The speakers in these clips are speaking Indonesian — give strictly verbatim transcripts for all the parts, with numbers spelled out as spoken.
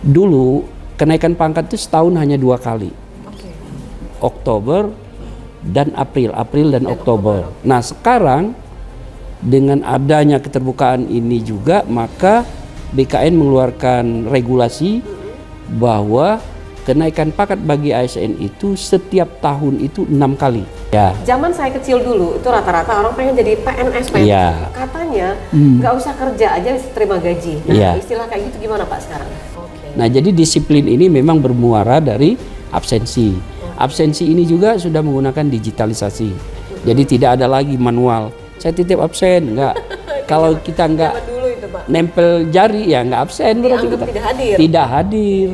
Dulu kenaikan pangkat itu setahun hanya dua kali, okay. Oktober dan April, April dan, dan Oktober. Oktober. Nah sekarang dengan adanya keterbukaan ini juga, maka B K N mengeluarkan regulasi bahwa kenaikan pangkat bagi A S N itu setiap tahun itu enam kali. Ya. Zaman saya kecil dulu itu rata-rata orang pengen jadi P N S, P N S. Ya. Katanya nggak hmm. usah kerja aja terima gaji. Nah, ya. Istilah kayak gitu gimana Pak sekarang? Okay. Nah jadi disiplin ini memang bermuara dari absensi. Absensi ini juga sudah menggunakan digitalisasi. Hmm. Jadi tidak ada lagi manual. Saya titip absen, enggak. Kalau kita enggak itu, nempel jari ya enggak absen, berarti kita tidak hadir. Tidak hadir.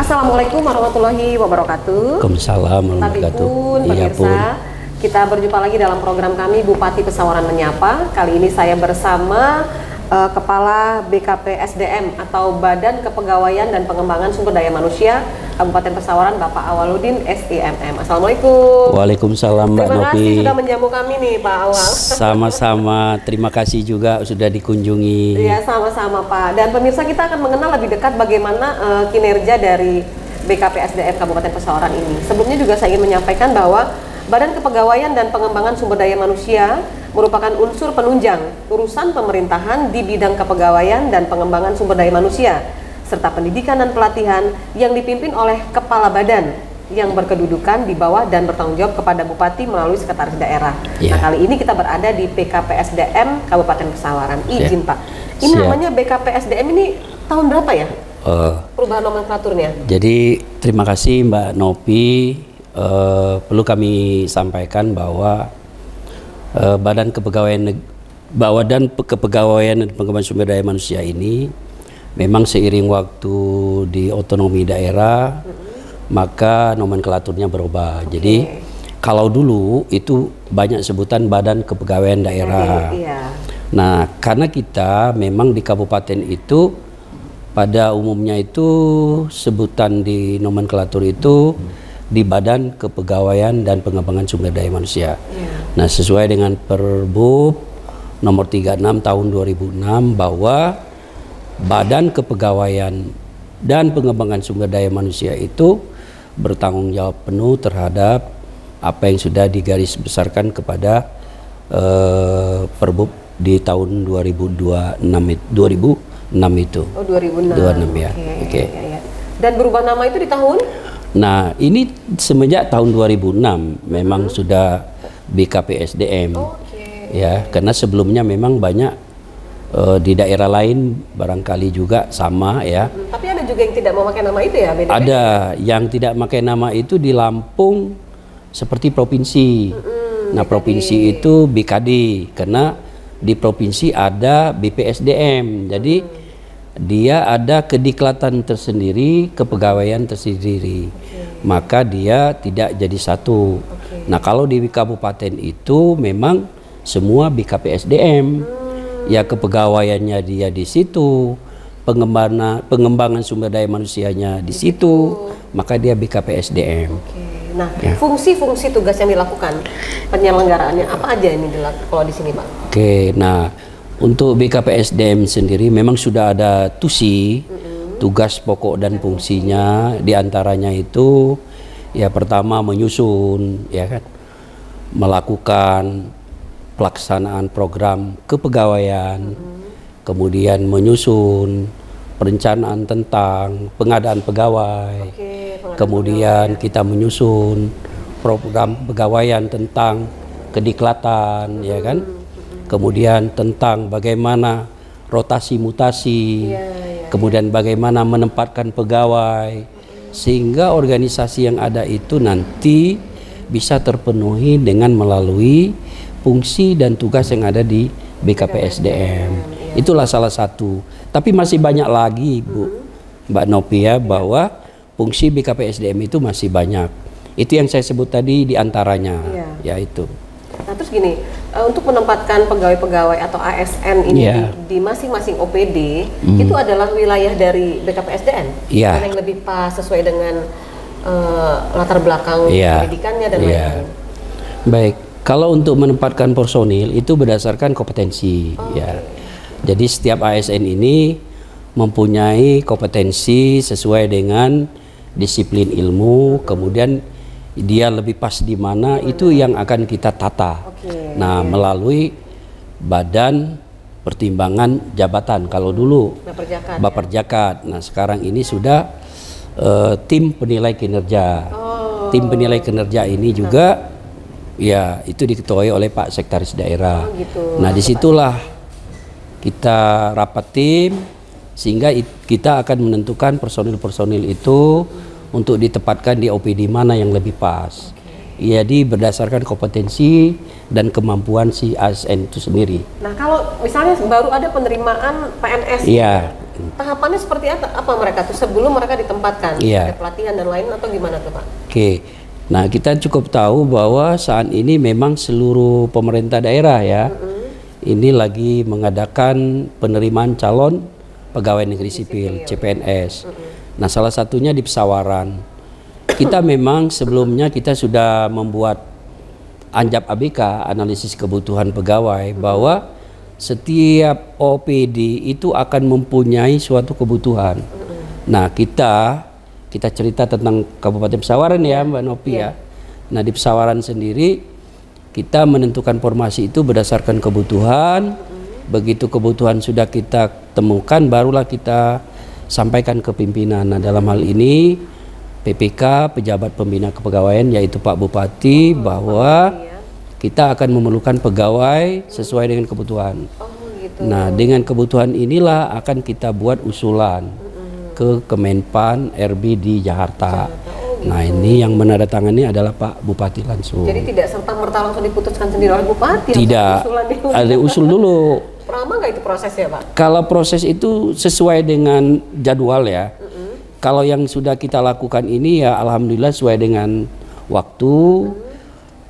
Assalamualaikum warahmatullahi wabarakatuh. Waalaikumsalam warahmatullahi wabarakatuh. Pemirsa. Kita berjumpa lagi dalam program kami Bupati Pesawaran Menyapa. Kali ini saya bersama uh, Kepala B K P S D M atau Badan Kepegawaian dan Pengembangan Sumber Daya Manusia Kabupaten Pesawaran, Bapak Awaluddin S I M M. Assalamualaikum. Waalaikumsalam Mbak Novi. Terima kasih sudah menjamu kami nih Pak Awal. Sama-sama, terima kasih juga sudah dikunjungi. Iya sama-sama Pak. Dan pemirsa kita akan mengenal lebih dekat bagaimana uh, kinerja dari B K P S D M Kabupaten Pesawaran ini. Sebelumnya juga saya ingin menyampaikan bahwa Badan Kepegawaian dan Pengembangan Sumber Daya Manusia merupakan unsur penunjang urusan pemerintahan di bidang kepegawaian dan pengembangan sumber daya manusia, serta pendidikan dan pelatihan yang dipimpin oleh kepala badan yang berkedudukan di bawah dan bertanggung jawab kepada bupati melalui sekretaris daerah. Yeah. Nah, kali ini kita berada di B K P S D M Kabupaten Pesawaran. Izin yeah. Pak, ini Siap. namanya B K P S D M ini tahun berapa ya? Uh, Perubahan nomenklaturnya. Jadi terima kasih Mbak Novi. Uh, perlu kami sampaikan bahwa uh, Badan Kepegawaian Badan Kepegawaian dan Pengembangan Sumber Daya Manusia ini memang seiring waktu di otonomi daerah, mm-hmm. maka nomenklaturnya berubah. Okay. Jadi kalau dulu itu banyak sebutan Badan Kepegawaian Daerah. Okay, iya. Nah, karena kita memang di kabupaten itu pada umumnya itu sebutan di nomenklatur itu mm-hmm. di Badan Kepegawaian dan Pengembangan Sumber Daya Manusia. Ya. Nah, sesuai dengan Perbup nomor tiga puluh enam tahun dua ribu enam bahwa Badan Kepegawaian dan Pengembangan Sumber Daya Manusia itu bertanggung jawab penuh terhadap apa yang sudah digaris besarkan kepada eh, Perbup di tahun dua ribu dua puluh enam itu. Oh, dua ribu enam. dua ribu enam ya. Oke. Okay. Okay. Dan berubah nama itu di tahun? Nah, ini semenjak tahun dua ribu enam memang hmm. sudah B K P S D M. Okay. Ya, karena sebelumnya memang banyak uh, di daerah lain barangkali juga sama ya. Hmm, tapi ada juga yang tidak memakai nama itu ya, B D P? Ada yang tidak memakai nama itu di Lampung seperti provinsi. Hmm, nah, B K D. Provinsi itu B K D karena di provinsi ada B P S D M. Jadi hmm. dia ada kediklatan tersendiri, kepegawaian tersendiri, okay. maka dia tidak jadi satu. Okay. Nah kalau di kabupaten itu memang semua B K P S D M, hmm. ya kepegawaiannya dia di situ, pengembangan pengembangan sumber daya manusianya di situ, hmm. maka dia B K P S D M. Okay. Nah, fungsi-fungsi ya. Tugas yang dilakukan penyelenggaraannya apa aja ini dilakukan kalau di sini, Pak? Oke, okay, nah. Untuk B K P S D M sendiri memang sudah ada tusi, mm-hmm. tugas pokok dan fungsinya, diantaranya itu ya pertama menyusun, ya kan, melakukan pelaksanaan program kepegawaian, mm-hmm. kemudian menyusun perencanaan tentang pengadaan pegawai, okay, pengadaan kemudian pegawai. Kita menyusun program pegawaian tentang kediklatan, mm-hmm. ya kan. Kemudian tentang bagaimana rotasi mutasi, ya, ya, kemudian bagaimana menempatkan pegawai, sehingga organisasi yang ada itu nanti bisa terpenuhi dengan melalui fungsi dan tugas yang ada di B K P S D M. Itulah salah satu. Tapi masih banyak lagi, Bu Mbak Novi ya, bahwa fungsi B K P S D M itu masih banyak. Itu yang saya sebut tadi diantaranya, ya. Yaitu. Nah terus gini, uh, untuk menempatkan pegawai-pegawai atau A S N ini yeah. di masing-masing O P D mm. itu adalah wilayah dari B K P S D M yeah. yang lebih pas sesuai dengan uh, latar belakang yeah. pendidikannya dan lain-lain. Yeah. Baik, kalau untuk menempatkan personil itu berdasarkan kompetensi oh. ya. Jadi setiap A S N ini mempunyai kompetensi sesuai dengan disiplin ilmu, kemudian dia lebih pas di mana hmm. itu yang akan kita tata. Okay. Nah, melalui badan pertimbangan jabatan. Kalau dulu Baperjakat. Baperjakat. Ya? Nah, sekarang ini sudah uh, tim penilai kinerja. Oh. Tim penilai kinerja ini juga nah. ya itu diketuai oleh Pak Sekretaris Daerah. Oh, gitu. Nah, disitulah kita rapat tim sehingga it, kita akan menentukan personil-personil itu untuk ditempatkan di O P D mana yang lebih pas. Okay. Jadi berdasarkan kompetensi dan kemampuan si A S N itu sendiri. Nah, kalau misalnya baru ada penerimaan P N S, yeah. tahapannya seperti apa mereka tuh sebelum mereka ditempatkan? Yeah. Ada pelatihan dan lain atau gimana tuh Pak? Oke, okay. Nah kita cukup tahu bahwa saat ini memang seluruh pemerintah daerah ya, mm-hmm. ini lagi mengadakan penerimaan calon pegawai negeri sipil, C P N S. Mm-hmm. Nah, salah satunya di Pesawaran. Kita memang sebelumnya kita sudah membuat anjap A B K, analisis kebutuhan pegawai, bahwa setiap O P D itu akan mempunyai suatu kebutuhan. Nah, kita kita cerita tentang Kabupaten Pesawaran ya, Mbak Novi ya. Nah, di Pesawaran sendiri kita menentukan formasi itu berdasarkan kebutuhan. Begitu kebutuhan sudah kita temukan, barulah kita sampaikan ke pimpinan. Nah, dalam hal ini P P K, pejabat pembina kepegawaian, yaitu Pak Bupati, oh, bahwa Bupati, ya. Kita akan memerlukan pegawai sesuai dengan kebutuhan. Oh, gitu. Nah, dengan kebutuhan inilah akan kita buat usulan mm-hmm. ke Kemenpan R B di Jakarta. Jakarta. Nah, ini yang menandatangani adalah Pak Bupati langsung. Jadi tidak serta-merta langsung diputuskan sendiri oleh Bupati? Tidak, ada usul dulu. Lama nggak itu proses ya Pak? Kalau proses itu sesuai dengan jadwal ya. Mm-hmm. Kalau yang sudah kita lakukan ini ya alhamdulillah sesuai dengan waktu. Mm-hmm.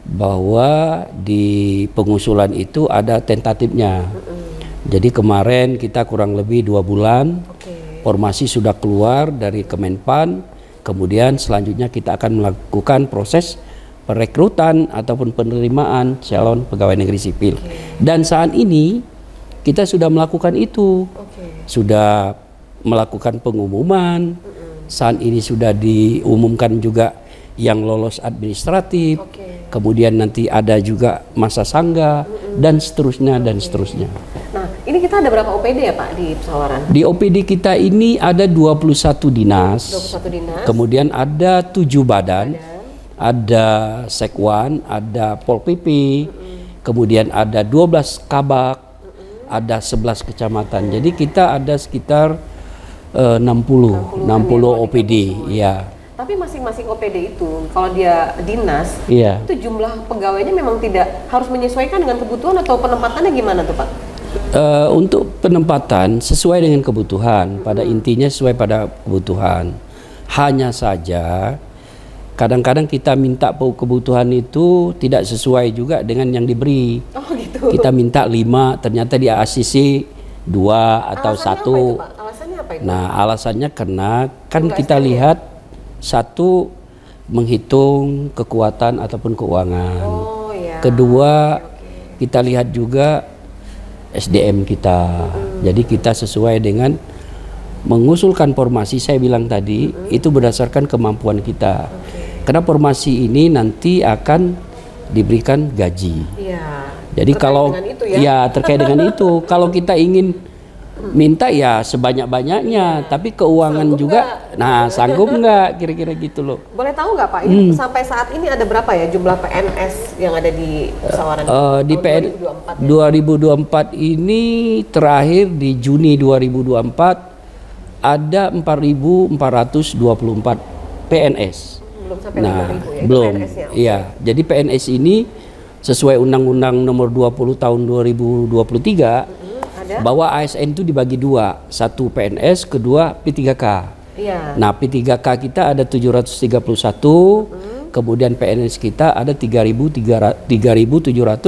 Bahwa di pengusulan itu ada tentatifnya. Mm-hmm. Jadi kemarin kita kurang lebih dua bulan. Okay. Formasi sudah keluar dari Kemenpan. Kemudian selanjutnya kita akan melakukan proses perekrutan ataupun penerimaan calon pegawai negeri sipil. Okay. Dan saat ini kita sudah melakukan itu. Okay. Sudah melakukan pengumuman. Mm-hmm. Saat ini sudah diumumkan juga yang lolos administratif. Okay. Kemudian nanti ada juga masa sangga mm-hmm. dan seterusnya okay. dan seterusnya. Nah, ini kita ada berapa O P D ya Pak di Pesawaran? Di O P D kita ini ada dua puluh satu dinas, dua puluh satu dinas. Kemudian ada tujuh badan, badan. Ada Sekwan, ada Pol P P, mm-hmm. kemudian ada dua belas kabak, mm-hmm. ada sebelas kecamatan. Mm-hmm. Jadi kita ada sekitar uh, enam puluh, enam puluh, enam puluh O P D ya. Tapi masing-masing O P D itu, kalau dia dinas, yeah. itu jumlah pegawainya memang tidak harus menyesuaikan dengan kebutuhan atau penempatannya gimana tuh Pak? Uh, untuk penempatan sesuai dengan kebutuhan, pada intinya sesuai pada kebutuhan. Hanya saja kadang-kadang kita minta kebutuhan itu tidak sesuai juga dengan yang diberi. Oh, gitu. Kita minta lima, ternyata di A C C dua atau satu. Alasannya apa itu, Pak? Alasannya apa itu? Nah, alasannya karena kan Bukan kita S K P. Lihat satu, menghitung kekuatan ataupun keuangan. Oh, ya. Kedua, okay. kita lihat juga S D M kita. Hmm. Jadi kita sesuai dengan mengusulkan formasi, saya bilang tadi, hmm. itu berdasarkan kemampuan kita. Okay. Karena formasi ini nanti akan diberikan gaji. Ya. Jadi terkait kalau itu ya? Ya terkait dengan itu, kalau kita ingin minta ya sebanyak-banyaknya, ya. Tapi keuangan sanggup juga, enggak? Nah sanggup nggak kira-kira gitu loh. Boleh tahu nggak Pak, ini hmm. sampai saat ini ada berapa ya jumlah P N S yang ada di Pesawaran? Uh, di P N S dua ribu dua puluh empat ini terakhir di Juni dua ribu dua puluh empat ada empat ribu empat ratus dua puluh empat P N S. Belum sampai nah, lima ribu ya? Belum, P N S-nya. Iya. Jadi P N S ini sesuai Undang-Undang Nomor dua puluh tahun dua ribu dua puluh tiga. Hmm. Bahwa A S N itu dibagi dua, satu P N S, kedua P tiga K. Iya. Nah, P tiga K kita ada tujuh ratus tiga puluh satu, mm. kemudian P N S kita ada tiga ribu tujuh ratus tiga puluh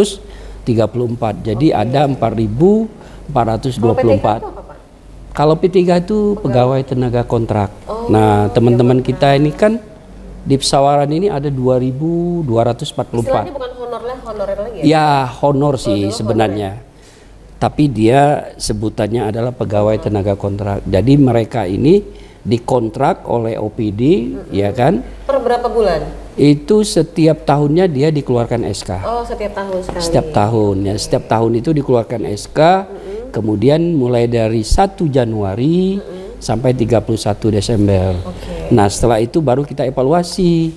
tiga tiga puluh empat. Jadi okay. ada empat ribu empat ratus dua puluh empat. Kalau P tiga itu pegawai tenaga kontrak. Oh, nah, teman-teman kita ini kan di Pesawaran ini ada dua ribu dua ratus empat puluh empat. Istilahnya bukan honornya, honorer lagi ya? Ya, honor sih oh, sebenarnya. Honornya. Tapi dia sebutannya adalah pegawai hmm. tenaga kontrak. Jadi mereka ini dikontrak oleh O P D, hmm. ya kan? Per berapa bulan? Itu setiap tahunnya dia dikeluarkan S K. Oh, setiap tahun sekali. Setiap tahun ya, setiap tahun itu dikeluarkan S K. Hmm. Kemudian mulai dari satu Januari mm-hmm. sampai tiga puluh satu Desember. Okay. Nah, setelah itu baru kita evaluasi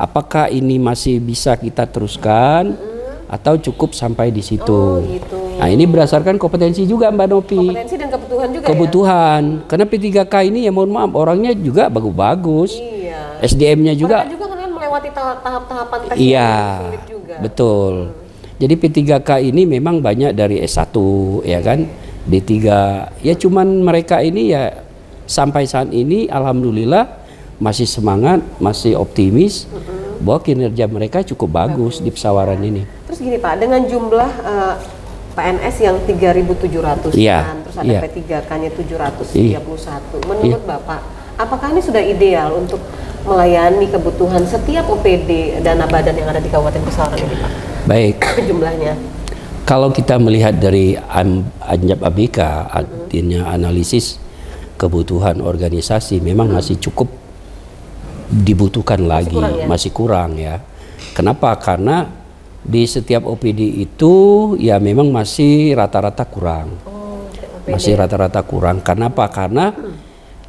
apakah ini masih bisa kita teruskan mm-hmm. atau cukup sampai di situ. Oh, gitu. Nah, ini berdasarkan kompetensi juga Mbak Novi. Kompetensi dan kebutuhan juga. Kebutuhan. Ya? Karena P tiga K ini ya mohon maaf orangnya juga bagus-bagus. Iya. S D M-nya juga. Mereka juga kan melewati tahap-tahapan tes iya, sulit juga. Betul. Hmm. Jadi P tiga K ini memang banyak dari S satu ya kan, D tiga ya cuman mereka ini ya sampai saat ini alhamdulillah masih semangat, masih optimis mm-hmm. bahwa kinerja mereka cukup bagus, bagus. Di Pesawaran ini. Terus gini Pak, dengan jumlah uh, P N S yang tiga ribu tujuh ratus yeah. kan, terus ada yeah. P tiga K-nya tujuh ratus tiga puluh satu, yeah. menurut yeah. Bapak apakah ini sudah ideal untuk melayani kebutuhan setiap O P D dana badan yang ada di Kabupaten Pesawaran ini Pak? Baik. Jumlahnya. Kalau kita melihat dari Anjap A B K, mm-hmm. artinya analisis kebutuhan organisasi memang mm-hmm. masih cukup dibutuhkan masih lagi, kurang, ya? masih kurang ya. Kenapa? Karena di setiap O P D itu ya memang masih rata-rata kurang. Oh, masih rata-rata kurang. Kenapa? Karena mm-hmm.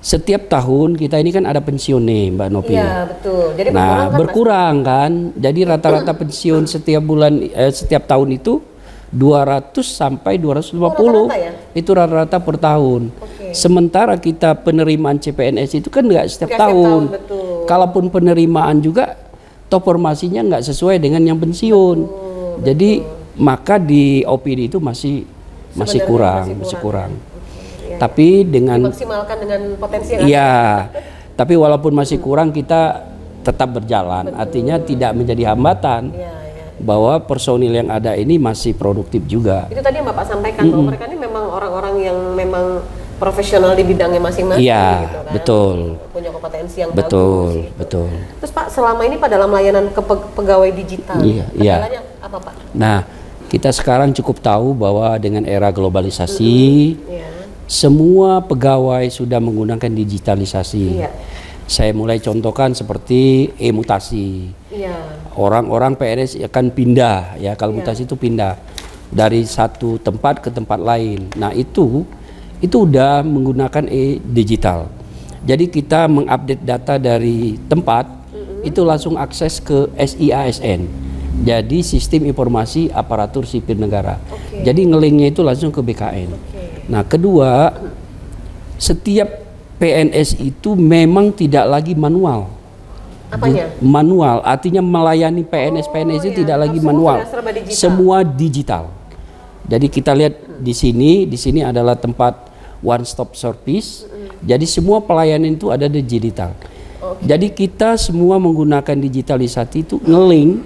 setiap tahun kita ini kan ada pensiun nih Mbak Novi. Iya, betul. Jadi nah, berkurang kan. Berkurang, kan? Jadi rata-rata pensiun setiap bulan eh, setiap tahun itu dua ratus sampai dua ratus lima puluh. Oh, rata-rata ya? Itu rata-rata per tahun. Okay. Sementara kita penerimaan C P N S itu kan nggak setiap, setiap tahun. tahun betul. Kalaupun penerimaan juga toformasinya nggak sesuai dengan yang pensiun. Betul, Jadi betul. maka di O P D itu masih masih kurang, masih kurang, masih kurang. Tapi dengan dimaksimalkan dengan potensi yang iya, ada. Tapi walaupun masih kurang kita tetap berjalan. Betul. Artinya tidak menjadi hambatan ya, ya. bahwa personil yang ada ini masih produktif juga. Itu tadi yang Bapak sampaikan mm-hmm. bahwa mereka ini memang orang-orang yang memang profesional di bidangnya masing-masing. Iya, gitu kan? Betul. Punya kompetensi yang betul, bagus. Betul, gitu. betul. Terus Pak, selama ini Pak dalam layanan ke pegawai digital, iya, kendalanya iya. apa Pak? Nah, kita sekarang cukup tahu bahwa dengan era globalisasi. Mm-hmm. yeah. Semua pegawai sudah menggunakan digitalisasi. Iya. Saya mulai contohkan seperti e-mutasi. Iya. Orang-orang P N S akan pindah ya, kalau iya. mutasi itu pindah dari satu tempat ke tempat lain. Nah, itu itu udah menggunakan e-digital. Jadi kita mengupdate data dari tempat mm-hmm. itu langsung akses ke S I A S N. Jadi sistem informasi aparatur sipil negara. Okay. Jadi nge-linknya itu langsung ke B K N. Okay. Nah, kedua, setiap P N S itu memang tidak lagi manual. Apanya? Manual, artinya melayani P N S-P N S oh, P N S itu ya. tidak lagi Semua manual. Digital. Semua digital. Jadi kita lihat hmm. di sini, di sini adalah tempat one stop service. Hmm. Jadi semua pelayanan itu ada di digital. Okay. Jadi kita semua menggunakan digitalisasi itu nge-link hmm.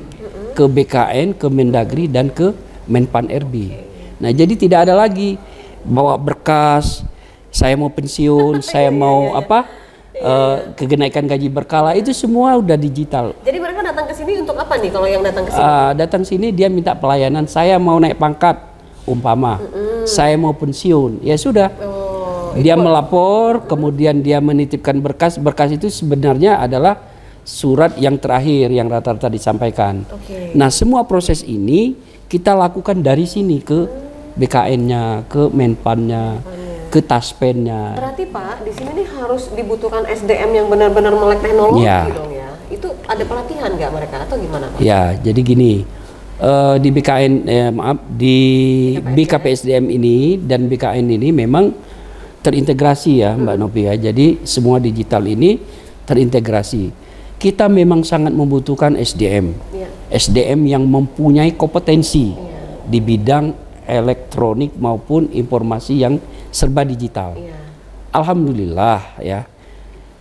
ke B K N, ke Mendagri dan ke Kemenpan R B. Okay. Nah, jadi tidak ada lagi bawa berkas, saya mau pensiun, saya mau iya, iya, iya. apa iya. Uh, kegenaikan gaji berkala itu semua udah digital. Jadi mereka datang ke sini untuk apa nih kalau yang datang ke sini? Uh, datang sini dia minta pelayanan, saya mau naik pangkat umpama, mm-hmm. saya mau pensiun, ya sudah. Oh, dia melapor, mm-hmm. kemudian dia menitipkan berkas, berkas itu sebenarnya adalah surat yang terakhir yang rata-rata disampaikan. Okay. Nah, semua proses ini kita lakukan dari sini ke mm-hmm. B K N-nya, ke Menpan-nya, Menpan-nya. ke Taspen-nya. Berarti Pak, di sini nih harus dibutuhkan S D M yang benar-benar melek teknologi ya. dong ya. Itu ada pelatihan nggak mereka atau gimana Pak? Ya, jadi gini, uh, di BKN, eh, maaf di B K P S D M ini dan B K N ini memang terintegrasi ya Mbak hmm. Novi ya. Jadi semua digital ini terintegrasi. Kita memang sangat membutuhkan S D M, ya. S D M yang mempunyai kompetensi ya. di bidang elektronik maupun informasi yang serba digital. Ya. Alhamdulillah ya,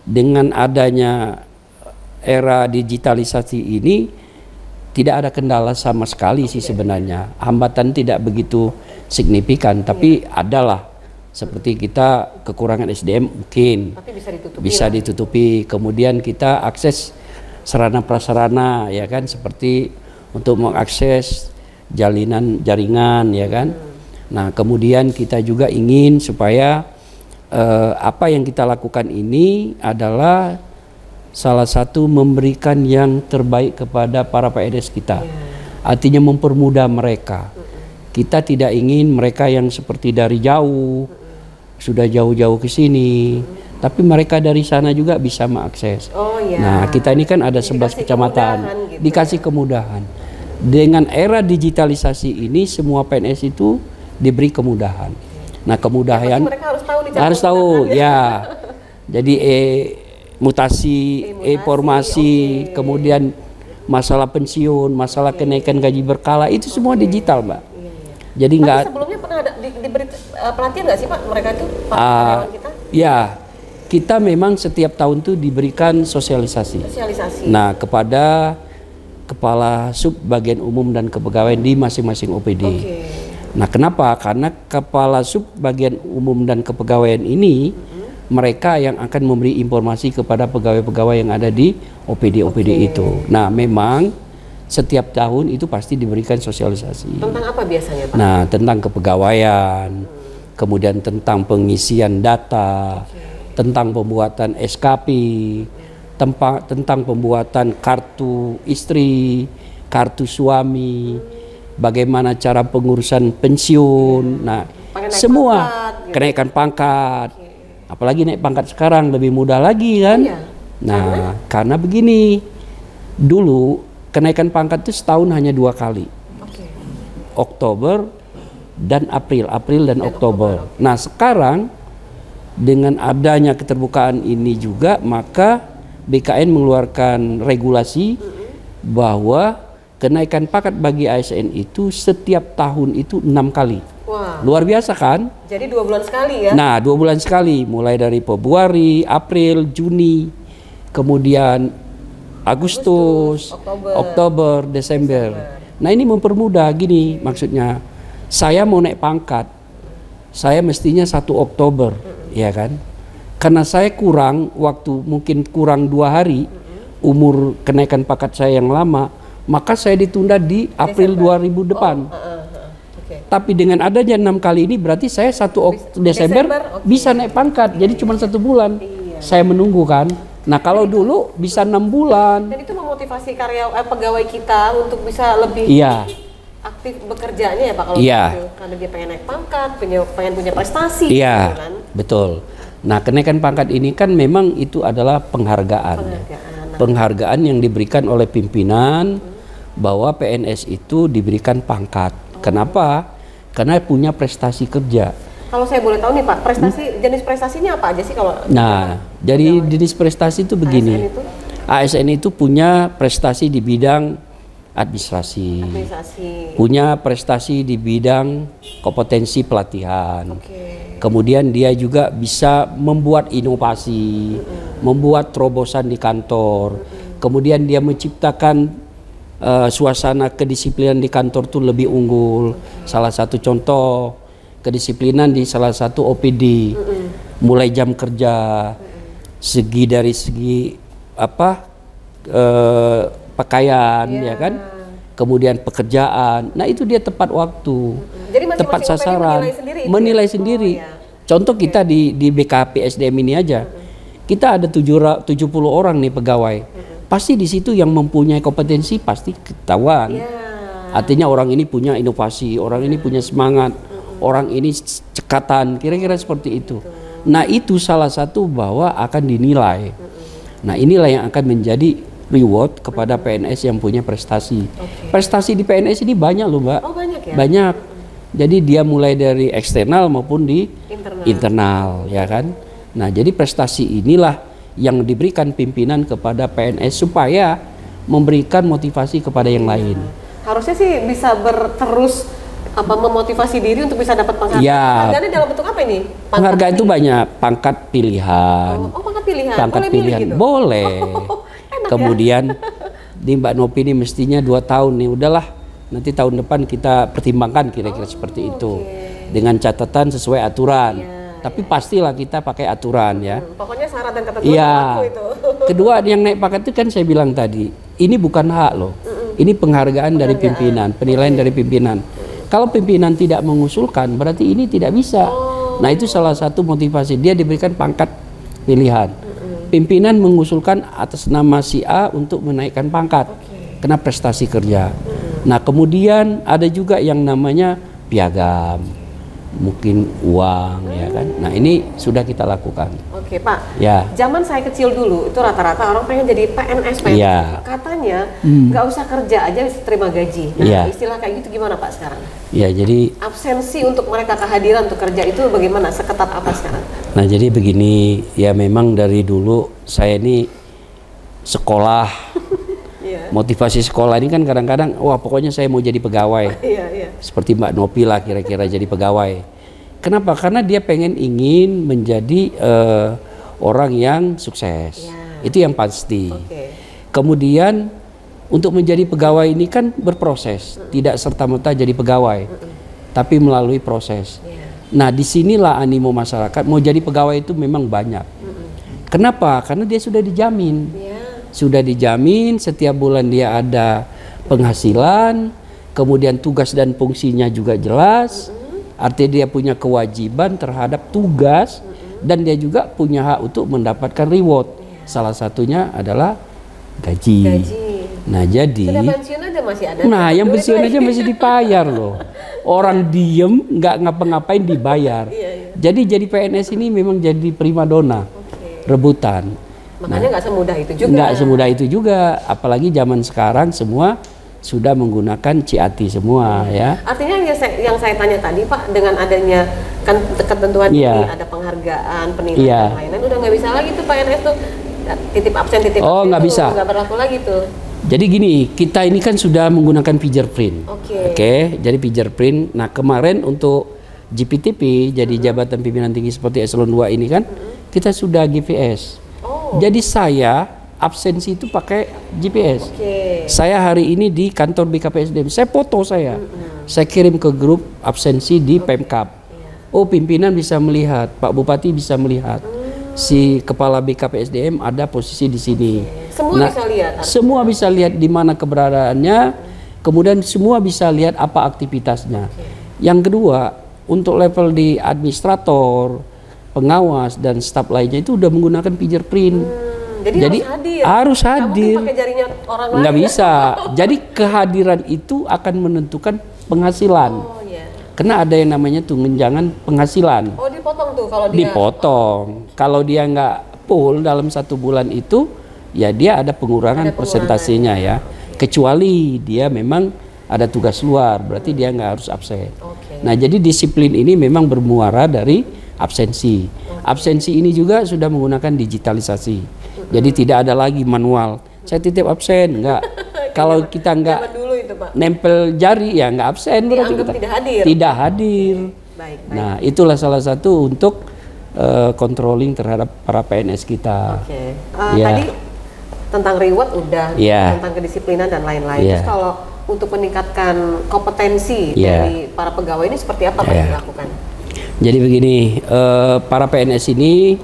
dengan adanya era digitalisasi ini tidak ada kendala sama sekali sih sebenarnya. Hambatan tidak begitu signifikan, tapi ya. Adalah seperti kita kekurangan S D M mungkin. Tapi bisa ditutupi. Bisa ditutupi. Ya. Kemudian kita akses sarana prasarana ya kan, seperti untuk mengakses jalinan jaringan ya kan. Hmm. Nah, kemudian kita juga ingin supaya eh, apa yang kita lakukan ini adalah salah satu memberikan yang terbaik kepada para P N S kita. Ya. Artinya mempermudah mereka. Kita tidak ingin mereka yang seperti dari jauh, sudah jauh-jauh ke sini, tapi mereka dari sana juga bisa mengakses. Oh, ya. Nah, kita ini kan ada sebelas kecamatan, kemudahan, gitu. Dikasih kemudahan. Dengan era digitalisasi ini semua P N S itu diberi kemudahan. Nah, kemudahan ya, mereka harus tahu, harus tahu ya. Ya. Jadi eh mutasi, informasi, okay. Kemudian masalah pensiun, masalah okay. Kenaikan gaji berkala itu semua okay. Digital, Mbak. Iya, iya. Jadi nggak. Sebelumnya pernah ada di, diberi uh, pelatihan nggak sih Pak mereka itu? Pak, uh, kita? Ya, kita memang setiap tahun tuh diberikan sosialisasi. Sosialisasi. Nah, kepada kepala sub bagian umum dan kepegawaian di masing-masing O P D. Okay. Nah, kenapa? Karena kepala sub bagian umum dan kepegawaian ini mm-hmm. mereka yang akan memberi informasi kepada pegawai-pegawai yang ada di O P D-O P D okay. itu. Nah, memang setiap tahun itu pasti diberikan sosialisasi. Tentang apa biasanya, Pak? Nah, tentang kepegawaian, hmm. kemudian tentang pengisian data, okay. tentang pembuatan S K P, tempa, tentang pembuatan kartu istri, kartu suami, hmm. bagaimana cara pengurusan pensiun, hmm. nah, Pake semua pangkat, kenaikan gitu. Pangkat. Okay. Apalagi naik pangkat sekarang lebih mudah lagi kan? Iya. Nah, karena? karena begini, dulu kenaikan pangkat itu setahun hanya dua kali, okay. Oktober dan April, April dan, dan Oktober. Oktober. Nah, sekarang dengan adanya keterbukaan ini juga, maka B K N mengeluarkan regulasi mm-hmm. bahwa kenaikan pangkat bagi A S N itu setiap tahun itu enam kali. Wow. Luar biasa kan? Jadi dua bulan sekali ya? Nah, dua bulan sekali, mulai dari Februari, April, Juni, kemudian Agustus, Agustus Oktober, Oktober Desember. Desember. Nah, ini mempermudah gini hmm. maksudnya. Saya mau naik pangkat, saya mestinya satu Oktober, hmm. ya kan? Karena saya kurang waktu, mungkin kurang dua hari hmm. umur kenaikan pangkat saya yang lama, maka saya ditunda di April Desember. dua ribu depan. Oh, uh-uh. Tapi dengan adanya enam kali ini berarti saya satu Desember, Desember okay. bisa naik pangkat. Okay. Jadi cuma satu bulan. Iya. Saya menunggu kan. Nah, kalau dulu bisa enam bulan. Dan itu memotivasi karya eh, pegawai kita untuk bisa lebih iya. aktif bekerjanya ya Pak kalau iya. gitu. Karena dia pengen naik pangkat, punya, pengen punya prestasi. Iya. Gitu kan? Betul. Nah, kenaikan pangkat ini kan memang itu adalah penghargaan. Penghargaan, nah. penghargaan yang diberikan oleh pimpinan hmm. bahwa P N S itu diberikan pangkat. Oh. Kenapa? Karena punya prestasi kerja. Kalau saya boleh tahu nih Pak, prestasi jenis prestasinya apa aja sih kalau? Nah, jadi jenis prestasi itu begini. A S N itu? A S N itu punya prestasi di bidang administrasi. Administrasi. Punya prestasi di bidang kompetensi pelatihan. Okay. Kemudian dia juga bisa membuat inovasi, mm-hmm. membuat terobosan di kantor. Mm-hmm. Kemudian dia menciptakan Uh, suasana kedisiplinan di kantor tuh lebih unggul. Okay. Salah satu contoh kedisiplinan di salah satu O P D, mm-hmm. mulai jam kerja, mm-hmm. segi dari segi apa uh, pakaian, yeah. ya kan, kemudian pekerjaan. Nah itu dia tepat waktu, mm-hmm. jadi masing-masing tepat sasaran, menilai sendiri. Menilai sendiri. Oh, ya. Contoh okay. kita di di B K P S D M ini aja, mm-hmm. kita ada tujuh ratus tujuh puluh orang nih pegawai. Mm-hmm. Pasti di situ yang mempunyai kompetensi pasti ketahuan. Yeah. Artinya orang ini punya inovasi, orang ini punya semangat, mm-hmm. orang ini cekatan, kira-kira seperti itu. Betul. Nah itu salah satu bahwa akan dinilai. Mm-hmm. Nah inilah yang akan menjadi reward kepada P N S yang punya prestasi. Okay. Prestasi di P N S ini banyak loh Mbak. Oh, banyak ya? Banyak. Jadi dia mulai dari eksternal maupun di internal, internal ya kan. Nah jadi prestasi inilah yang diberikan pimpinan kepada P N S supaya memberikan motivasi kepada yang lain. Harusnya sih bisa berterus apa memotivasi diri untuk bisa dapat pangkat. Ya. Penghargaannya dalam bentuk apa ini? Pangkat penghargaan itu banyak, pangkat pilihan. Oh, oh pangkat pilihan. Pangkat boleh pilihan. Gitu? Boleh. Oh, enak. Kemudian ya? Jadi Mbak Novi ini mestinya dua tahun nih, udahlah nanti tahun depan kita pertimbangkan kira-kira oh, seperti itu. Okay. Dengan catatan sesuai aturan. Yeah. Tapi pastilah kita pakai aturan ya. Hmm, pokoknya syarat dan ketentuan ya. Itu. Kedua yang naik paket itu kan saya bilang tadi, ini bukan hak loh. Mm-mm. Ini penghargaan, penghargaan dari pimpinan, penilaian okay. dari pimpinan. Mm. Kalau pimpinan tidak mengusulkan, berarti ini tidak bisa. Oh. Nah itu salah satu motivasi, dia diberikan pangkat pilihan. Mm-mm. Pimpinan mengusulkan atas nama si A untuk menaikkan pangkat, okay. karena prestasi kerja. Mm. Nah kemudian ada juga yang namanya piagam. Mungkin uang hmm. ya kan. Nah ini sudah kita lakukan. Oke Pak. Ya. Zaman saya kecil dulu itu rata-rata orang pengen jadi P N S. P N S. Ya. Katanya nggak hmm. usah kerja aja bisa terima gaji. Nah ya. Istilah kayak gitu gimana Pak sekarang? Ya jadi. Absensi untuk mereka kehadiran untuk kerja itu bagaimana? Seketat apa sekarang? Nah jadi begini ya, memang dari dulu saya ini sekolah. Yeah. Motivasi sekolah ini kan kadang-kadang, wah pokoknya saya mau jadi pegawai. Yeah, yeah. Seperti Mbak Novi lah kira-kira jadi pegawai. Kenapa? Karena dia pengen ingin menjadi uh, orang yang sukses. Yeah. Itu yang pasti. Okay. Kemudian untuk menjadi pegawai ini kan berproses, mm-hmm. tidak serta-merta jadi pegawai, mm-hmm. tapi melalui proses. Yeah. Nah disinilah animo masyarakat mau jadi pegawai itu memang banyak. Mm-hmm. Kenapa? Karena dia sudah dijamin. Yeah. Sudah dijamin, setiap bulan dia ada penghasilan, kemudian tugas dan fungsinya juga jelas, artinya dia punya kewajiban terhadap tugas, dan dia juga punya hak untuk mendapatkan reward. Salah satunya adalah gaji. gaji. Nah jadi, aja masih ada nah yang pensiun aja masih dibayar loh. Orang diem, nggak ngapa-ngapain dibayar. Iya, iya. Jadi jadi P N S ini memang jadi primadona, okay. rebutan. Makanya nggak nah, semudah itu juga. Nggak semudah itu juga, apalagi zaman sekarang semua sudah menggunakan C A T semua ya. Artinya yang saya, yang saya tanya tadi Pak, dengan adanya kan ketentuan yeah. ini ada penghargaan, penilaian yeah. dan lain-lain, udah nggak bisa lagi tuh P N S tuh titip absen titip oh, absen nggak bisa, nggak berlaku lagi tuh. Jadi gini, kita ini kan sudah menggunakan fingerprint. Oke. Okay. Okay, jadi fingerprint. Nah kemarin untuk G P T P, jadi mm-hmm. jabatan pimpinan tinggi seperti Eselon dua ini kan, mm-hmm. kita sudah G P S. Jadi saya absensi itu pakai G P S. Okay. Saya hari ini di kantor B K P S D M, saya foto saya, mm-hmm. saya kirim ke grup absensi di okay. Pemkab. Yeah. Oh pimpinan bisa melihat, Pak Bupati bisa melihat, mm. si kepala B K P S D M ada posisi di sini. Okay. Semua nah, bisa lihat. Artinya. Semua bisa lihat di mana keberadaannya, mm. kemudian semua bisa lihat apa aktivitasnya. Okay. Yang kedua untuk level di administrator, pengawas dan staf lainnya itu udah menggunakan fingerprint. Hmm, jadi, jadi harus hadir. Harus hadir. Nggak bisa. Jadi kehadiran itu akan menentukan penghasilan. Oh, yeah. Karena ada yang namanya tunjangan penghasilan. Oh dipotong tuh kalau dia. Dipotong. Oh. Kalau dia nggak full dalam satu bulan itu, ya dia ada pengurangan, ada pengurangan. Persentasenya ya. Okay. Kecuali dia memang ada tugas luar, berarti hmm. dia nggak harus absen. Okay. Nah jadi disiplin ini memang bermuara dari absensi. Absensi ini juga sudah menggunakan digitalisasi. Mm-hmm. Jadi tidak ada lagi manual. Saya titip absen, enggak. Kalau kita enggak itu, nempel jari ya enggak absen berarti kita tidak hadir. Tidak hadir. Baik, baik. Nah, itulah salah satu untuk uh, controlling terhadap para P N S kita. Okay. Uh, yeah. Tadi tentang reward udah, yeah. tentang kedisiplinan dan lain-lain. Yeah. Terus kalau untuk meningkatkan kompetensi yeah. dari para pegawai ini seperti apa yang yeah. dilakukan? Jadi begini, eh, para P N S ini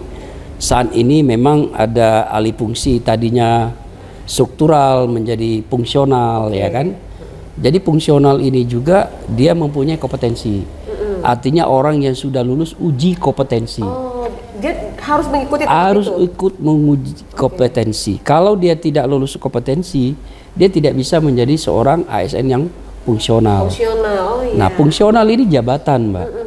saat ini memang ada alih fungsi, tadinya struktural menjadi fungsional, ya kan? Jadi fungsional ini juga dia mempunyai kompetensi, mm-hmm. artinya orang yang sudah lulus uji kompetensi. Oh, dia harus mengikuti. Harus itu? ikut menguji kompetensi. Okay. Kalau dia tidak lulus kompetensi, dia tidak bisa menjadi seorang A S N yang fungsional. Fungsional, oh iya. Nah, fungsional ini jabatan, Mbak. Mm-hmm.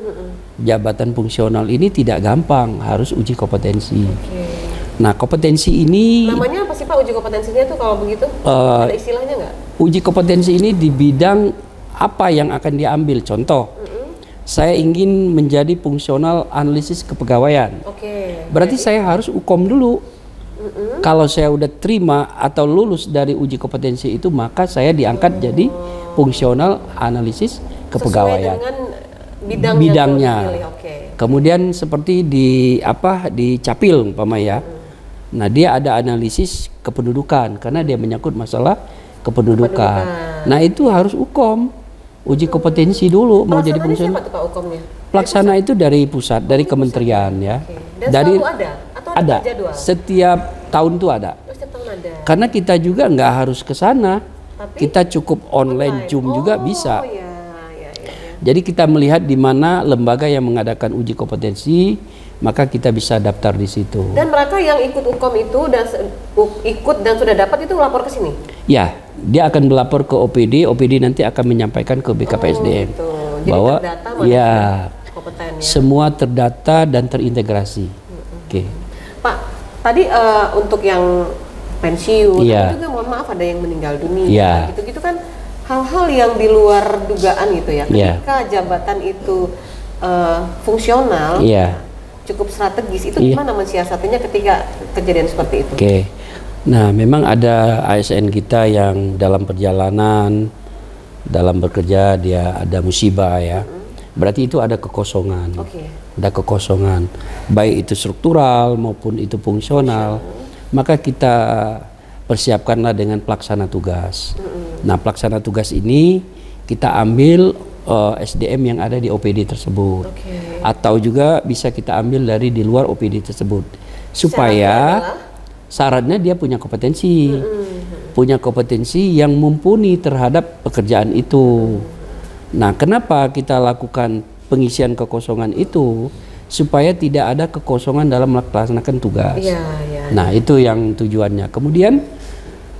Jabatan fungsional ini tidak gampang, harus uji kompetensi. Okay. Nah, kompetensi ini namanya apa sih Pak uji kompetensinya tuh kalau begitu? Uh, Ada istilahnya nggak? Uji kompetensi ini di bidang apa yang akan diambil? Contoh, mm-hmm. saya ingin menjadi fungsional analisis kepegawaian. Okay. Berarti Jadi, saya harus U K O M dulu. Mm-hmm. Kalau saya udah terima atau lulus dari uji kompetensi itu, maka saya diangkat oh. jadi fungsional analisis kepegawaian. Sesuai dengan Bidang bidangnya, yang pilih, okay. kemudian seperti di apa di capil umpama ya, hmm. Nah, dia ada analisis kependudukan karena dia menyangkut masalah kependudukan. kependudukan. Nah, itu harus U K O M, uji kompetensi dulu mau jadi pengusaha. Pelaksana itu dari pusat, dari kementerian ya. Okay. Dan dari ada atau ada, ada. Jadwal? Setiap tahun tuh ada. Oh, setiap tahun ada. Karena kita juga nggak harus ke sana. Kita cukup online, online. Zoom oh, juga bisa. Ya. Ya, ya, ya. Jadi kita melihat di mana lembaga yang mengadakan uji kompetensi, maka kita bisa daftar di situ. Dan mereka yang ikut U K O M itu dan ikut dan sudah dapat itu lapor ke sini? Ya, dia akan melapor ke O P D, O P D nanti akan menyampaikan ke B K P S D M. Oh, gitu. Jadi bahwa terdata, ya, kompeten, ya semua terdata dan terintegrasi. Mm-hmm. Oke. Okay. Pak, tadi uh, untuk yang pensiun yeah. juga mohon maaf ada yang meninggal dunia. Yeah. Gitu-gitu kan hal-hal yang di luar dugaan gitu ya. Ketika yeah. jabatan itu uh, fungsional. Yeah. Cukup strategis itu iya. gimana mensiasatinya ketika kejadian seperti itu? Oke, okay. Nah memang ada A S N kita yang dalam perjalanan, dalam bekerja dia ada musibah ya, mm-hmm. berarti itu ada kekosongan, okay. ada kekosongan, baik itu struktural maupun itu fungsional, mm-hmm. maka kita persiapkanlah dengan pelaksana tugas. Mm-hmm. Nah pelaksana tugas ini kita ambil Uh, S D M yang ada di O P D tersebut, okay. atau juga bisa kita ambil dari di luar O P D tersebut, supaya syaratnya, syaratnya dia punya kompetensi, mm-hmm. punya kompetensi yang mumpuni terhadap pekerjaan itu. Mm-hmm. Nah, kenapa kita lakukan pengisian kekosongan itu supaya tidak ada kekosongan dalam melaksanakan tugas? Yeah, yeah. Nah, itu yang tujuannya. Kemudian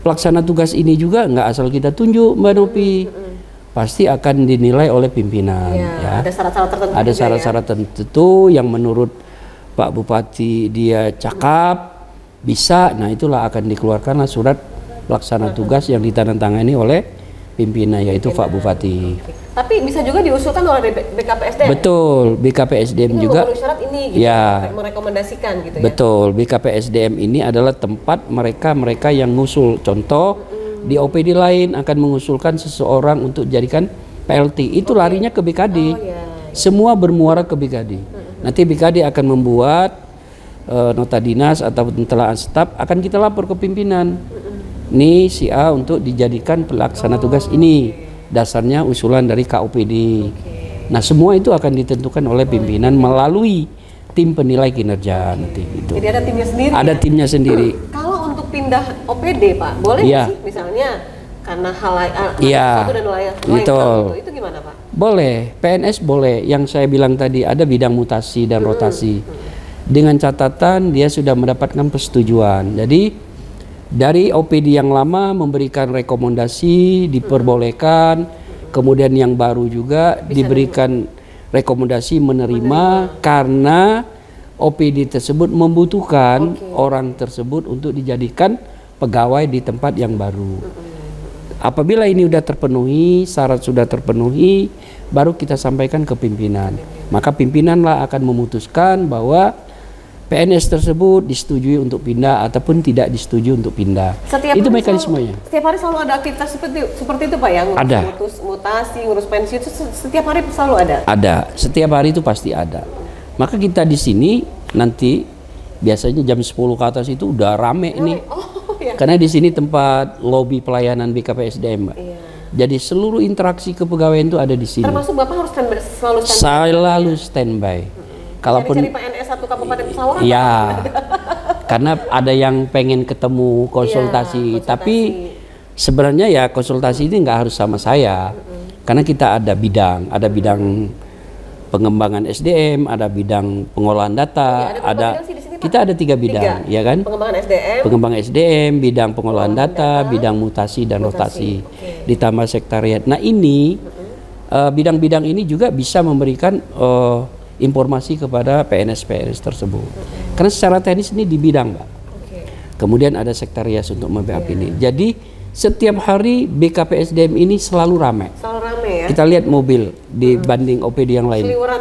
pelaksana tugas ini juga nggak asal kita tunjuk, Mbak Novi. Mm-hmm. Pasti akan dinilai oleh pimpinan. Ya, ya. Ada syarat-syarat tertentu. Ada syarat-syarat ya? tertentu yang menurut Pak Bupati dia cakap hmm. bisa. Nah itulah akan dikeluarkanlah surat pelaksana hmm. tugas yang ditandatangani oleh pimpinan yaitu pimpinan. Pak Bupati. Okay. Tapi bisa juga diusulkan oleh B K P S D M. Betul, B K P S D M ini juga. Syarat ini gitu, ya. Merekomendasikan gitu ya. Betul, B K P S D M ini adalah tempat mereka-mereka yang ngusul. Contoh. Hmm. Di O P D lain akan mengusulkan seseorang untuk dijadikan P L T. Itu okay. larinya ke B K D. Oh, yeah, yeah. Semua bermuara ke B K D. Mm-hmm. Nanti B K D akan membuat uh, nota dinas atau telaan staf, akan kita lapor ke pimpinan. Mm-hmm. Nih si A untuk dijadikan pelaksana oh, tugas ini. Okay. Dasarnya usulan dari K O P D. Okay. Nah, semua itu akan ditentukan oleh pimpinan oh, okay. melalui tim penilai kinerja okay. nanti itu. Jadi ada timnya sendiri. Ada ya? timnya sendiri. Pindah O P D Pak, boleh ya. sih misalnya karena hal ya. satu dan lain gitu. itu, itu gimana Pak? Boleh, P N S boleh, yang saya bilang tadi ada bidang mutasi dan hmm. rotasi hmm. dengan catatan dia sudah mendapatkan persetujuan. Jadi dari O P D yang lama memberikan rekomendasi, diperbolehkan, hmm. kemudian yang baru juga bisa diberikan menerima. rekomendasi menerima, menerima. karena O P D tersebut membutuhkan okay. orang tersebut untuk dijadikan pegawai di tempat yang baru. Apabila ini sudah terpenuhi, syarat sudah terpenuhi, baru kita sampaikan ke pimpinan. Maka pimpinanlah akan memutuskan bahwa P N S tersebut disetujui untuk pindah ataupun tidak disetujui untuk pindah. Setiap itu mekanismenya. Selalu, setiap hari selalu ada aktivitas seperti seperti itu Pak ya? Ada. Ngurus mutasi, ngurus pensiun, itu setiap hari selalu ada? Ada, setiap hari itu pasti ada. Maka kita di sini nanti biasanya jam sepuluh ke atas itu udah rame nih. Oh, iya. Karena di sini tempat lobby pelayanan B K P S D M, Mbak. Iya. Jadi seluruh interaksi kepegawaian itu ada di sini. Termasuk Bapak harus stand, selalu standby. Selalu standby. Ya? Hmm. Kalaupun cari P N S satu Kabupaten Pesawaran. Iya. Karena ada yang pengen ketemu konsultasi, ya, konsultasi. tapi sebenarnya ya konsultasi ini nggak harus sama saya. Hmm. Karena kita ada bidang, ada bidang pengembangan S D M, ada bidang pengolahan data, ya, ada, ada sih, sini, kita ada tiga bidang, tiga. ya kan? Pengembangan S D M, pengembangan S D M, bidang pengolahan data, data, bidang mutasi dan mutasi. rotasi, okay. ditambah sekretariat. Nah ini bidang-bidang uh-huh. uh, ini juga bisa memberikan uh, informasi kepada P N S P N S tersebut, okay. karena secara teknis ini di bidang, Pak. Okay. Kemudian ada sekretariat untuk membackup yeah. ini. Jadi setiap hari B K P S D M ini selalu ramai. Selalu ramai ya. Kita lihat mobil dibanding hmm. O P D yang lain. Seliuran,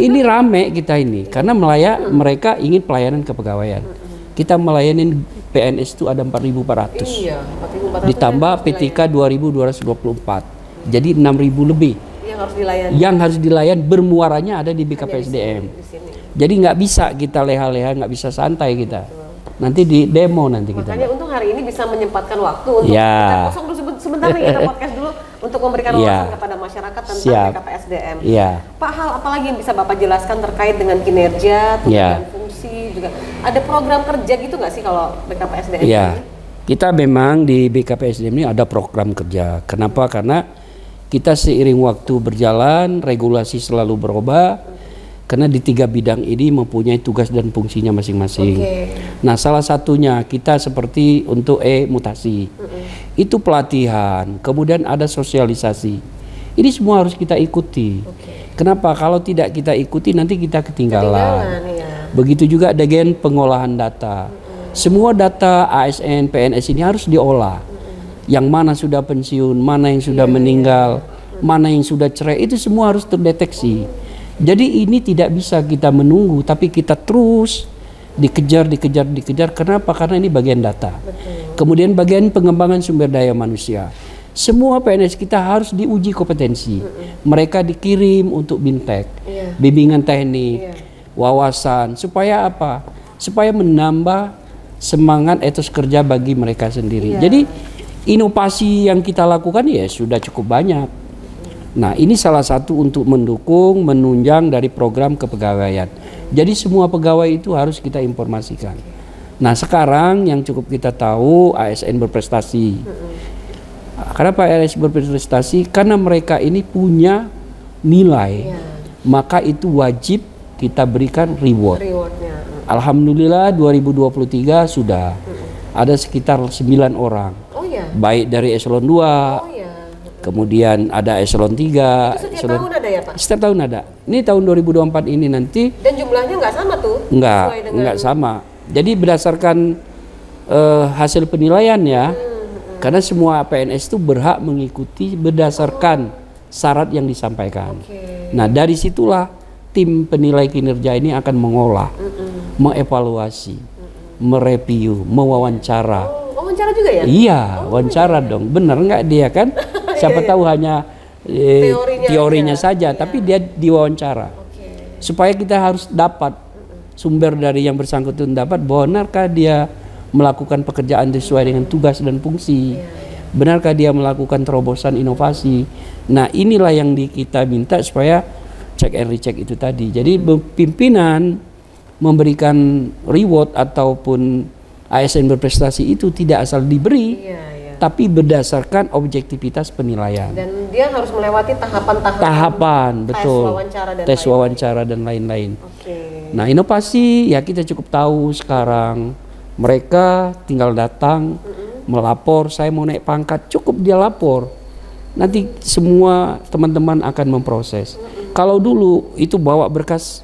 ini ramai kita ini karena melayak hmm. mereka ingin pelayanan kepegawaian. Hmm. Kita melayani P N S itu ada empat ribu empat ratus. Iya, empat ribu empat ratus. Ditambah P tiga K dua ribu dua ratus dua puluh empat. Jadi enam ribu lebih. Yang harus dilayani. Yang harus dilayani bermuaranya ada di B K P S D M. Di sini, di sini. Jadi nggak bisa kita leha-leha, nggak bisa santai kita. Betul. nanti di demo nanti. Makanya kita. Makanya untung hari ini bisa menyempatkan waktu untuk ya. Kosong dulu sebentar nih kita podcast dulu untuk memberikan wawasan ya. Kepada masyarakat tentang Siap. B K P S D M. Ya. Pak, hal apa lagi yang bisa Bapak jelaskan terkait dengan kinerja, tunjangan ya. Fungsi juga. Ada program kerja gitu nggak sih kalau B K P S D M ya. Ini? Kita memang di B K P S D M ini ada program kerja. Kenapa? Karena kita seiring waktu berjalan, regulasi selalu berubah. Karena di tiga bidang ini mempunyai tugas dan fungsinya masing-masing. Okay. Nah, salah satunya kita seperti untuk e-mutasi. Mm-hmm. Itu pelatihan, kemudian ada sosialisasi. Ini semua harus kita ikuti. Okay. Kenapa? Kalau tidak kita ikuti nanti kita ketinggalan. ketinggalan ya. Begitu juga dengan pengolahan data. Mm-hmm. Semua data A S N, P N S ini harus diolah. Mm-hmm. Yang mana sudah pensiun, mana yang sudah yeah, meninggal, yeah. Mm-hmm. mana yang sudah cerai, itu semua harus terdeteksi. Mm-hmm. Jadi ini tidak bisa kita menunggu, tapi kita terus dikejar, dikejar, dikejar. Kenapa? Karena ini bagian data. Betul. Kemudian bagian pengembangan sumber daya manusia. Semua P N S kita harus diuji kompetensi. Mm-mm. Mereka dikirim untuk bintek, yeah. bimbingan teknik, yeah. wawasan. Supaya apa? Supaya menambah semangat etos kerja bagi mereka sendiri. Yeah. Jadi inovasi yang kita lakukan ya sudah cukup banyak. Nah, ini salah satu untuk mendukung, menunjang dari program kepegawaian. Jadi semua pegawai itu harus kita informasikan. Nah, sekarang yang cukup kita tahu A S N berprestasi. Kenapa A S N berprestasi? Karena mereka ini punya nilai, ya. Maka itu wajib kita berikan reward. Rewardnya. Alhamdulillah dua ribu dua puluh tiga sudah ada sekitar sembilan orang. Oh, ya. Baik dari Eselon dua. Oh, ya. Kemudian ada Eselon tiga. Itu setiap Eselon... tahun ada ya Pak? Setiap tahun ada. Ini tahun dua ribu dua puluh empat ini nanti. Dan jumlahnya nggak sama tuh? Nggak, nggak sama. Jadi berdasarkan uh, hasil penilaian ya, hmm, hmm. karena semua P N S itu berhak mengikuti berdasarkan oh. syarat yang disampaikan. Okay. Nah dari situlah tim penilai kinerja ini akan mengolah, hmm, hmm. mengevaluasi, hmm, hmm. mereview, mewawancara. Oh, wawancara juga ya? Iya, oh, wawancara iya. dong. Bener nggak dia kan? Siapa tahu hanya eh, teorinya, teorinya ya. saja, ya. tapi dia diwawancara. Okay. Supaya kita harus dapat sumber dari yang bersangkutan dapat benarkah dia melakukan pekerjaan sesuai dengan tugas dan fungsi, ya, ya. benarkah dia melakukan terobosan inovasi. Nah inilah yang di, kita minta supaya check and recheck itu tadi. Jadi hmm. pimpinan memberikan reward ataupun A S N berprestasi itu tidak asal diberi. Ya. Tapi berdasarkan objektivitas penilaian. Dan dia harus melewati tahapan-tahapan. Tahapan, betul. Tes wawancara dan lain-lain. Okay. Nah inovasi ya kita cukup tahu sekarang. Mereka tinggal datang, mm-hmm. melapor. Saya mau naik pangkat, cukup dia lapor. Nanti mm-hmm. semua teman-teman akan memproses. Mm-hmm. Kalau dulu itu bawa berkas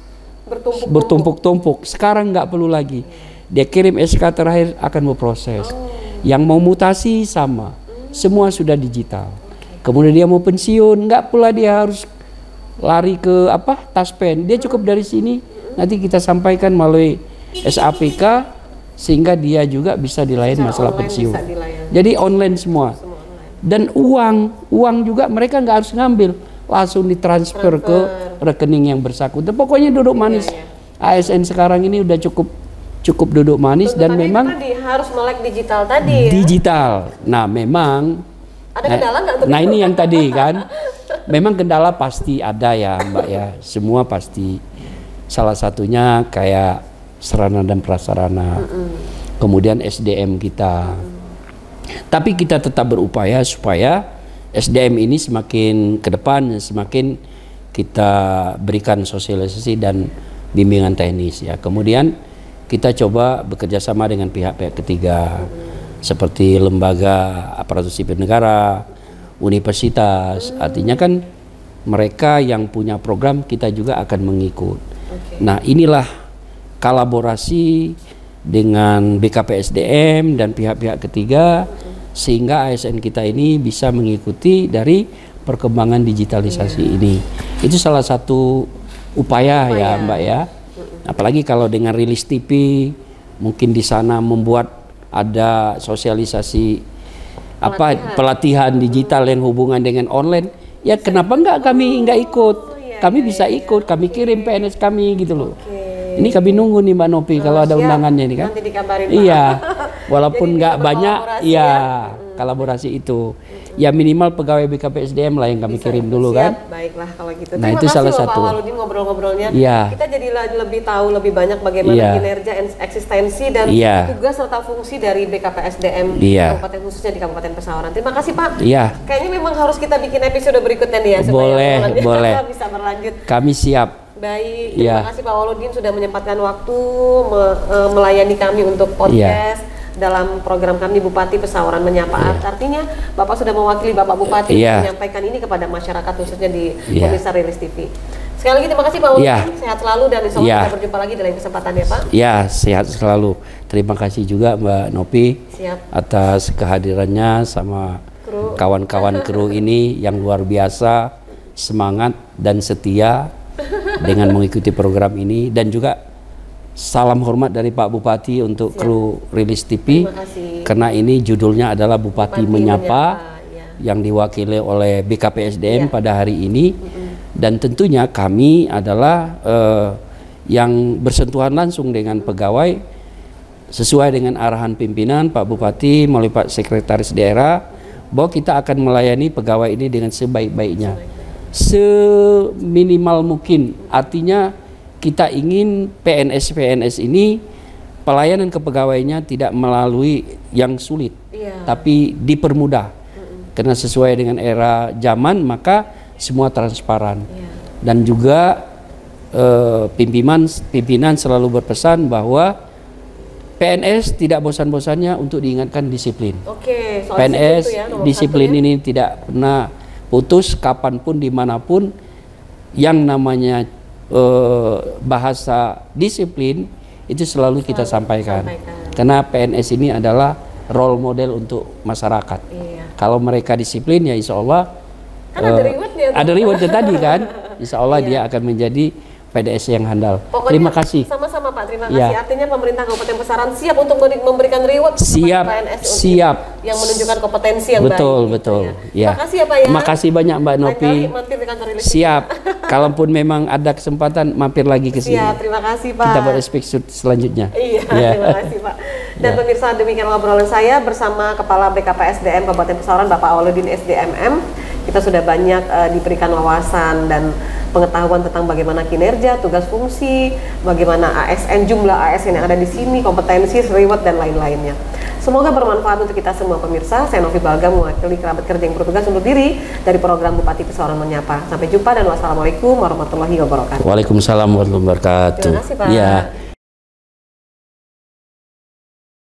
bertumpuk-tumpuk. Sekarang nggak perlu lagi. Dia kirim S K terakhir akan memproses. Oh. Yang mau mutasi sama, semua sudah digital. Kemudian dia mau pensiun, nggak pula dia harus lari ke apa Taspen. Dia cukup dari sini, nanti kita sampaikan melalui S A P K sehingga dia juga bisa dilayani masalah pensiun. Jadi online semua. Dan uang, uang juga mereka nggak harus ngambil, langsung ditransfer ke rekening yang bersangkutan. Pokoknya duduk manis. A S N sekarang ini udah cukup. Cukup duduk manis dan memang tadi, harus melek digital tadi. Digital. Ya? Nah, memang ada kendala nggak? Nah, nah ini yang tadi kan, memang kendala pasti ada ya, Mbak ya. Semua pasti. Salah satunya kayak sarana dan prasarana, mm-hmm. kemudian S D M kita. Mm. Tapi kita tetap berupaya supaya S D M ini semakin ke depan, semakin kita berikan sosialisasi dan bimbingan teknis ya. Kemudian kita coba bekerja sama dengan pihak-pihak ketiga hmm. seperti lembaga aparatur sipil negara, universitas. Hmm. Artinya kan mereka yang punya program kita juga akan mengikut. Okay. Nah inilah kolaborasi dengan B K P S D M dan pihak-pihak ketiga hmm. sehingga A S N kita ini bisa mengikuti dari perkembangan digitalisasi yeah. ini. Itu salah satu upaya, upaya. ya Mbak ya. Apalagi kalau dengan rilis T V, mungkin di sana membuat ada sosialisasi pelatihan. apa pelatihan digital yang hubungan dengan online. Ya kenapa enggak kami enggak ikut? Kami bisa ikut, kami kirim P N S kami gitu loh. Ini kami nunggu nih Mbak Novi, oh, kalau ada siap. undangannya ini kan. Nanti dikabarin, iya, walaupun nggak banyak, iya kolaborasi, ya. kolaborasi itu. Mm-hmm. Ya minimal pegawai B K P S D M lah yang kami Bisa, kirim dulu siap. kan. Baiklah kalau gitu. Nah, terima itu kasih salah loh, satu. Pak Awaluddin ngobrol-ngobrolnya. Iya. Kita jadi lebih tahu lebih banyak bagaimana iya. kinerja, eksistensi dan iya. tugas serta fungsi dari B K P S D M iya. kabupaten, khususnya di Kabupaten Pesawaran. Terima kasih Pak. Iya. Kayaknya memang harus kita bikin episode berikutnya nih ya. Boleh, supaya boleh. Bisa berlanjut. Kami siap. Baik, terima ya. kasih Pak Awaluddin sudah menyempatkan waktu me, e, melayani kami untuk podcast ya. dalam program kami Bupati Pesawaran Menyapa. Ya. Artinya Bapak sudah mewakili Bapak Bupati ya. menyampaikan ini kepada masyarakat khususnya di ya. Pemirsa Rilis T V. Sekali lagi terima kasih Pak Awaluddin, ya. sehat selalu dan insya Allah ya. kita berjumpa lagi dalam kesempatan ya Pak. Ya, sehat selalu. Terima kasih juga Mbak Novi Siap. atas kehadirannya sama kawan-kawan kru. kru ini yang luar biasa, semangat dan setia dengan mengikuti program ini, dan juga salam hormat dari Pak Bupati untuk Siap. kru Rilis T V, karena ini judulnya adalah Bupati, Bupati Menyapa, Menyapa ya. yang diwakili oleh B K P S D M ya. pada hari ini, mm-hmm. dan tentunya kami adalah uh, yang bersentuhan langsung dengan pegawai sesuai dengan arahan pimpinan Pak Bupati melalui Pak Sekretaris Daerah, bahwa kita akan melayani pegawai ini dengan sebaik-baiknya. Sebaik. Seminimal mungkin, artinya kita ingin P N S P N S ini pelayanan kepegawaiannya tidak melalui yang sulit, ya. tapi dipermudah, mm-mm. karena sesuai dengan era zaman maka semua transparan, ya. dan juga eh, pimpinan pimpinan selalu berpesan bahwa P N S tidak bosan-bosannya untuk diingatkan disiplin. Oke, soal P N S itu ya, nomor disiplin satunya. Ini tidak pernah putus, kapanpun, dimanapun. Yang namanya eh, bahasa disiplin itu selalu kita sampaikan, sampaikan karena P N S ini adalah role model untuk masyarakat. Iya. Kalau mereka disiplin ya insya Allah kan eh, ada rewardnya, ada rewardnya tadi kan, insya Allah iya. dia akan menjadi P D S yang handal. Pokoknya terima kasih. Sama-sama Pak, terima kasih. Ya. Artinya pemerintah Kabupaten Pesawaran siap untuk memberikan reward siap, kepada P N S siap. yang menunjukkan kompetensi yang betul, baik. Betul, betul. Ya. Terima kasih ya Pak ya. Terima kasih banyak Mbak Novi. Siap. Kalaupun memang ada kesempatan mampir lagi ke sini. Siap, terima kasih Pak. Kita buat episode selanjutnya. Iya, ya. Terima kasih Pak. Dan ya. pemirsa, demikian obrolan saya bersama Kepala B K P S D M Kabupaten Pesawaran Bapak Awaluddin S D M M. Kita sudah banyak uh, diberikan wawasan dan pengetahuan tentang bagaimana kinerja, tugas fungsi, bagaimana A S N, jumlah A S N yang ada di sini, kompetensi, reward, dan lain-lainnya. Semoga bermanfaat untuk kita semua pemirsa. Saya Novi Balga mewakili kerabat kerja yang bertugas untuk diri dari program Bupati Pesawaran Menyapa. Sampai jumpa dan wassalamualaikum warahmatullahi wabarakatuh. Waalaikumsalam warahmatullahi wabarakatuh. Terima kasih Pak. Ya.